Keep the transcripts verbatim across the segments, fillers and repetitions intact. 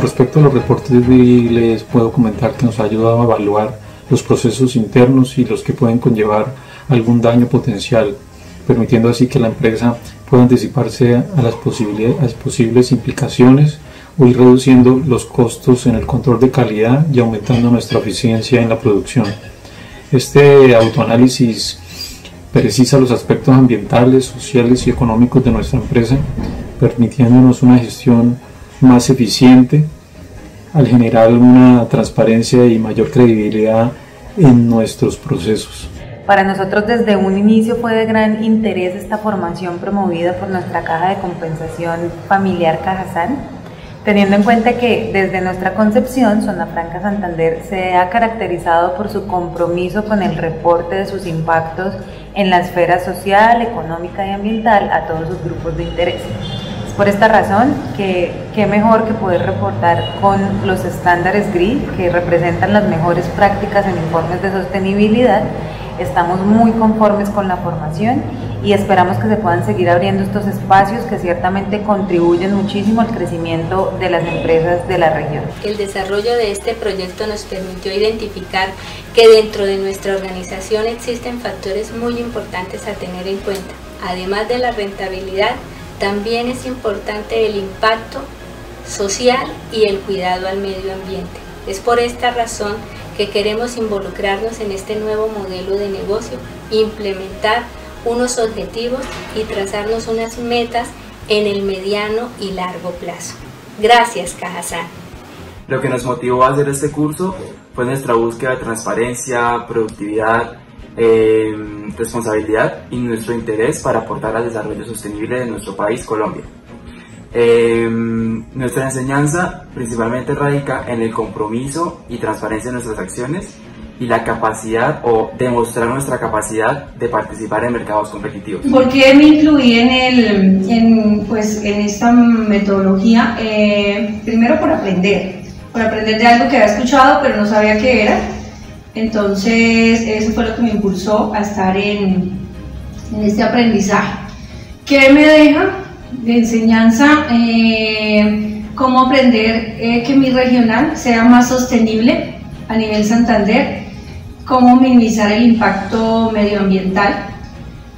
Con respecto a los reportes de les puedo comentar que nos ha ayudado a evaluar los procesos internos y los que pueden conllevar algún daño potencial, permitiendo así que la empresa pueda anticiparse a las posibles, a las posibles implicaciones o ir reduciendo los costos en el control de calidad y aumentando nuestra eficiencia en la producción. Este autoanálisis precisa los aspectos ambientales, sociales y económicos de nuestra empresa, permitiéndonos una gestión más eficiente al generar una transparencia y mayor credibilidad en nuestros procesos. Para nosotros desde un inicio fue de gran interés esta formación promovida por nuestra Caja de Compensación Familiar Cajasan, teniendo en cuenta que desde nuestra concepción Zona Franca Santander se ha caracterizado por su compromiso con el reporte de sus impactos en la esfera social, económica y ambiental a todos sus grupos de interés. Por esta razón, que, que mejor que poder reportar con los estándares G R I, que representan las mejores prácticas en informes de sostenibilidad. Estamos muy conformes con la formación y esperamos que se puedan seguir abriendo estos espacios que ciertamente contribuyen muchísimo al crecimiento de las empresas de la región. El desarrollo de este proyecto nos permitió identificar que dentro de nuestra organización existen factores muy importantes a tener en cuenta, además de la rentabilidad. También es importante el impacto social y el cuidado al medio ambiente. Es por esta razón que queremos involucrarnos en este nuevo modelo de negocio, implementar unos objetivos y trazarnos unas metas en el mediano y largo plazo. Gracias, Cajasan. Lo que nos motivó a hacer este curso fue nuestra búsqueda de transparencia, productividad, Eh, responsabilidad y nuestro interés para aportar al desarrollo sostenible de nuestro país, Colombia. Eh, nuestra enseñanza principalmente radica en el compromiso y transparencia de nuestras acciones y la capacidad o demostrar nuestra capacidad de participar en mercados competitivos. ¿Por qué me incluí en, el, en, pues, en esta metodología? Eh, primero por aprender, por aprender de algo que había escuchado pero no sabía qué era. Entonces eso fue lo que me impulsó a estar en, en este aprendizaje. ¿Qué me deja de enseñanza? Eh, cómo aprender eh, que mi regional sea más sostenible a nivel Santander, cómo minimizar el impacto medioambiental,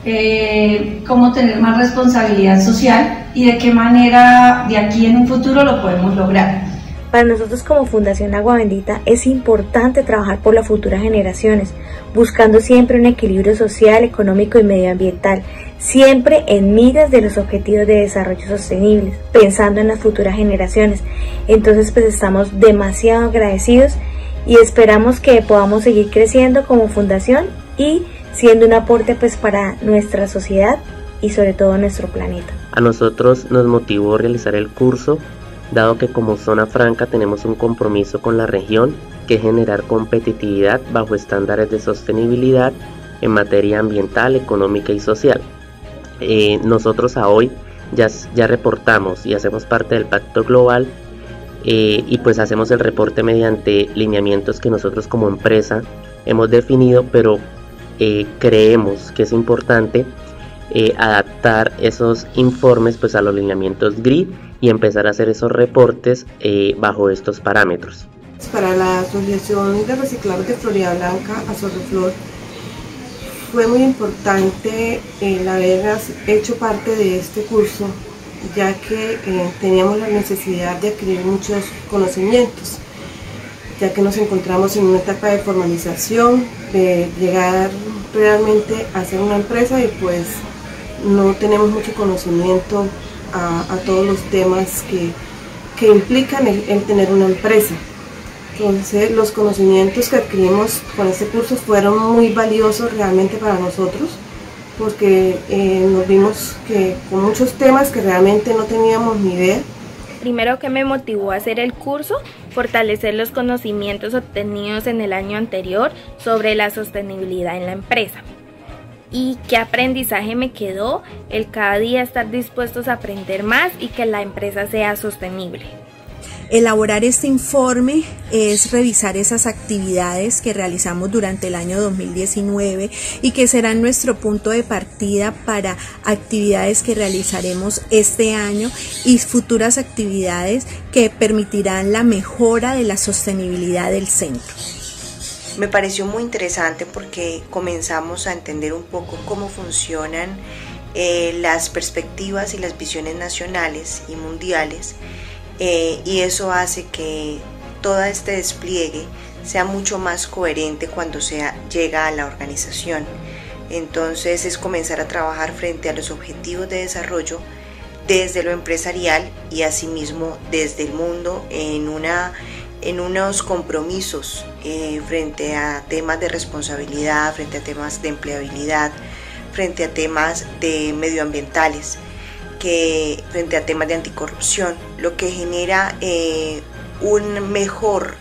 eh, cómo tener más responsabilidad social y de qué manera de aquí en un futuro lo podemos lograr. Para nosotros como Fundación Agua Bendita es importante trabajar por las futuras generaciones, buscando siempre un equilibrio social, económico y medioambiental, siempre en miras de los objetivos de desarrollo sostenible, pensando en las futuras generaciones. Entonces pues estamos demasiado agradecidos y esperamos que podamos seguir creciendo como fundación y siendo un aporte pues para nuestra sociedad y sobre todo nuestro planeta. A nosotros nos motivó realizar el curso, dado que como Zona Franca tenemos un compromiso con la región que es generar competitividad bajo estándares de sostenibilidad en materia ambiental, económica y social. Eh, nosotros a hoy ya, ya reportamos y hacemos parte del Pacto Global eh, y pues hacemos el reporte mediante lineamientos que nosotros como empresa hemos definido, pero eh, creemos que es importante Eh, adaptar esos informes pues a los lineamientos G R I y empezar a hacer esos reportes eh, bajo estos parámetros. Para la Asociación de Reciclados de Florida Blanca, Azorreflor, fue muy importante el haber hecho parte de este curso, ya que eh, teníamos la necesidad de adquirir muchos conocimientos, ya que nos encontramos en una etapa de formalización, de llegar realmente a ser una empresa y pues no tenemos mucho conocimiento a, a todos los temas que, que implican el, el tener una empresa. Entonces los conocimientos que adquirimos con este curso fueron muy valiosos realmente para nosotros, porque eh, nos vimos que con muchos temas que realmente no teníamos ni idea. Primero que me motivó a hacer el curso, fortalecer los conocimientos obtenidos en el año anterior sobre la sostenibilidad en la empresa. Y qué aprendizaje me quedó, el cada día estar dispuestos a aprender más y que la empresa sea sostenible. Elaborar este informe es revisar esas actividades que realizamos durante el año dos mil diecinueve y que serán nuestro punto de partida para actividades que realizaremos este año y futuras actividades que permitirán la mejora de la sostenibilidad del centro. Me pareció muy interesante porque comenzamos a entender un poco cómo funcionan eh, las perspectivas y las visiones nacionales y mundiales, eh, y eso hace que todo este despliegue sea mucho más coherente cuando se llega a la organización. Entonces es comenzar a trabajar frente a los objetivos de desarrollo desde lo empresarial y asimismo desde el mundo en una en unos compromisos eh, frente a temas de responsabilidad, frente a temas de empleabilidad, frente a temas de medioambientales, que, frente a temas de anticorrupción, lo que genera eh, un mejor,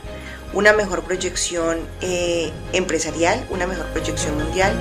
una mejor proyección eh, empresarial, una mejor proyección mundial.